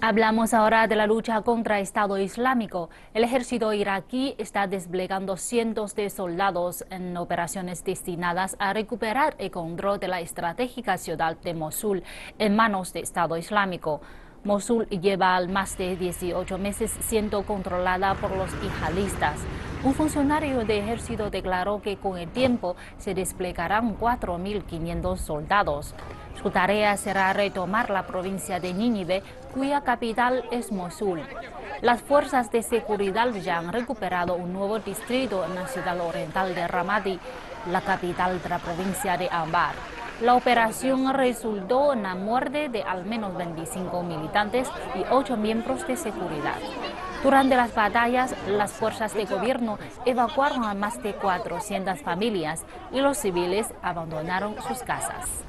Hablamos ahora de la lucha contra el Estado Islámico. El ejército iraquí está desplegando cientos de soldados en operaciones destinadas a recuperar el control de la estratégica ciudad de Mosul en manos del Estado Islámico. Mosul lleva más de 18 meses siendo controlada por los yihadistas. Un funcionario del ejército declaró que con el tiempo se desplegarán 4.500 soldados. Su tarea será retomar la provincia de Nínive, cuya capital es Mosul. Las fuerzas de seguridad ya han recuperado un nuevo distrito en la ciudad oriental de Ramadi, la capital de la provincia de Anbar. La operación resultó en la muerte de al menos 25 militantes y 8 miembros de seguridad. Durante las batallas, las fuerzas de gobierno evacuaron a más de 400 familias y los civiles abandonaron sus casas.